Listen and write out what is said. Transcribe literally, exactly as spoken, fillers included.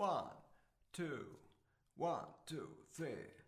One, two, one, two, three.